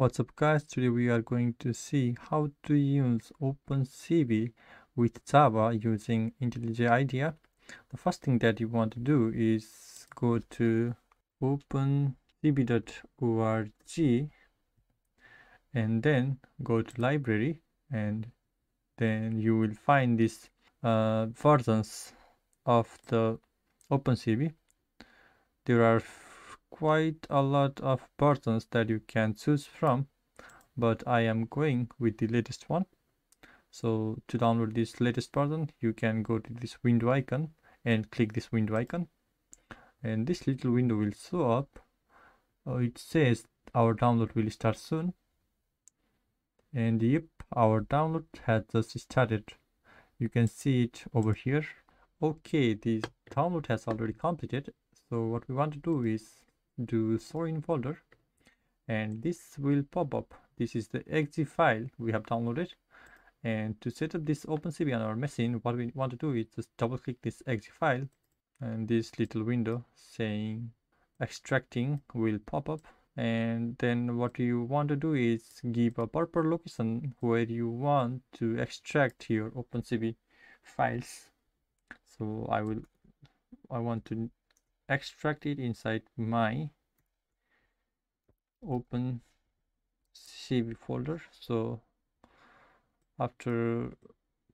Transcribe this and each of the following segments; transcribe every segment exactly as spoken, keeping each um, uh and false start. What's up guys, today we are going to see how to use OpenCV with Java using IntelliJ IDEA. The first thing that you want to do is go to open c v dot org and then go to library, and then you will find these uh, versions of the OpenCV. There are quite a lot of versions that you can choose from, but I am going with the latest one. So to download this latest version, you can go to this window icon and click this window icon, and this little window will show up. Uh, it says our download will start soon, and yep, our download has just started. You can see it over here. Okay, this download has already completed, so what we want to do is do show in folder, and this will pop up. This is the .exe file we have downloaded, and to set up this OpenCV on our machine, what we want to do is just double click this .exe file, and this little window saying extracting will pop up. And then what you want to do is give a proper location where you want to extract your OpenCV files. So I will I want to extract it inside my OpenCV folder. So after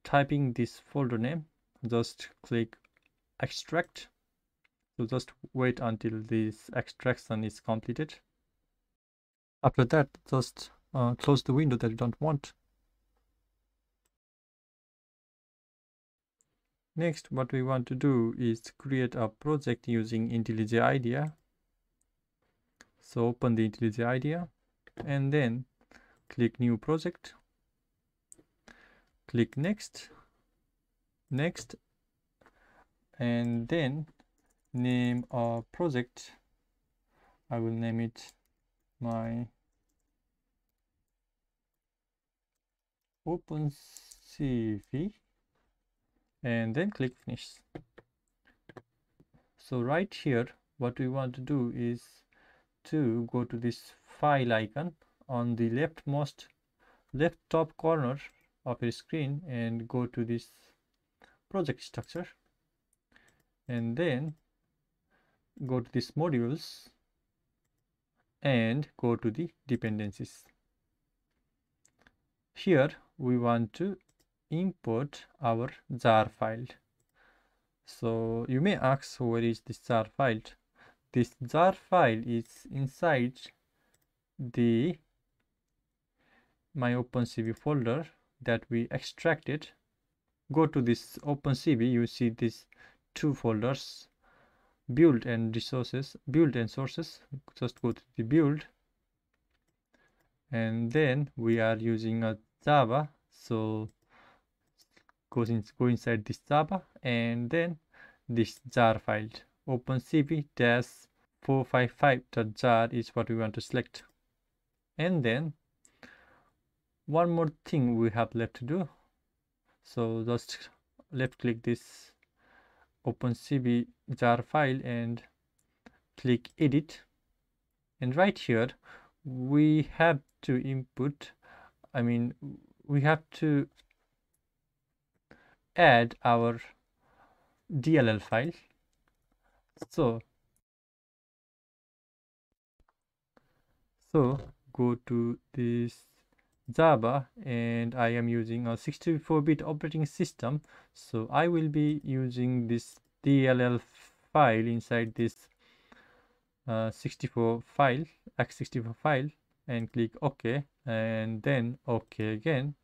typing this folder name, just click extract. So just wait until this extraction is completed. After that, just uh, close the window that you don't want. Next, what we want to do is create a project using IntelliJ IDEA. So open the IntelliJ IDEA and then click new project. Click next, next, and then name our project. I will name it my OpenCV. And then click finish. So right here, what we want to do is to go to this file icon on the leftmost left top corner of your screen and go to this project structure, and then go to this modules and go to the dependencies. Here we want to import our jar file. So you may ask, where is this jar file? This jar file is inside the my OpenCV folder that we extracted. Go to this OpenCV, you see these two folders, build and resources, build and sources. Just go to the build, and then we are using a Java, so goes in, go inside this Java and then this jar file. OpenCV four fifty-five dot jar is what we want to select. And then one more thing we have left to do. So just left click this OpenCV jar file and click edit. And right here we have to input, I mean we have to add our D L L file. So, so go to this Java, and I am using a sixty-four bit operating system. So I will be using this D L L file inside this uh, sixty-four file, x sixty-four file, and click OK, and then OK again,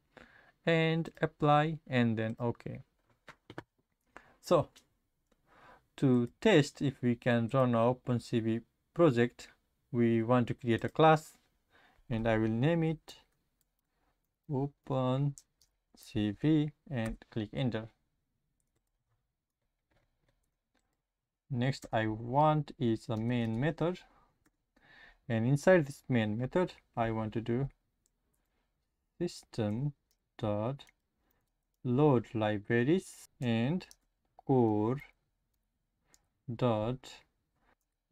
and apply, and then OK. So to test if we can run our OpenCV project, we want to create a class, and I will name it OpenCV and click enter. Next I want is a main method, and inside this main method I want to do system dot load libraries and core dot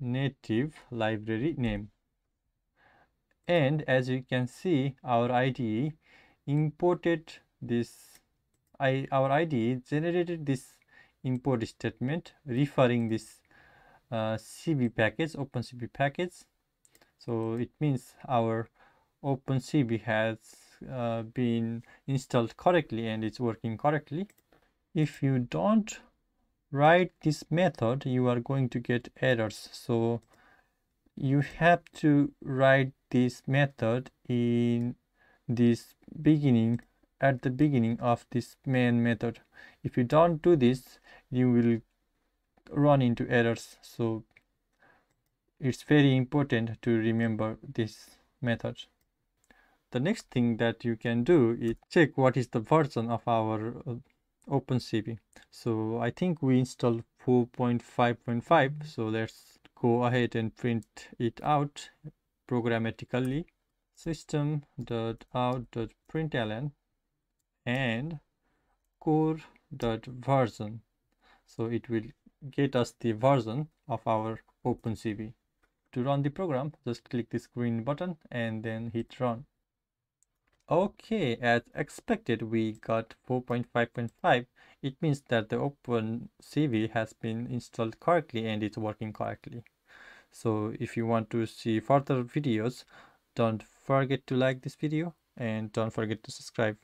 native library name, And as you can see, our I D E imported this, I, our I D E generated this import statement referring this uh, C V package, OpenCV package. So it means our OpenCV has uh, been installed correctly and it's working correctly. If you don't write this method, you are going to get errors. So you have to write this method in this beginning, at the beginning of this main method. If you don't do this, you will run into errors. So it's very important to remember this method. The next thing that you can do is check what is the version of our OpenCV. So I think we installed four point five point five, so let's go ahead and print it out programmatically. System dot out dot println and core dot version. So it will get us the version of our OpenCV. To run the program, just click this green button and then hit run. Okay, as expected, we got four point five point five. It means that the OpenCV has been installed correctly and it's working correctly. So if you want to see further videos, don't forget to like this video and don't forget to subscribe.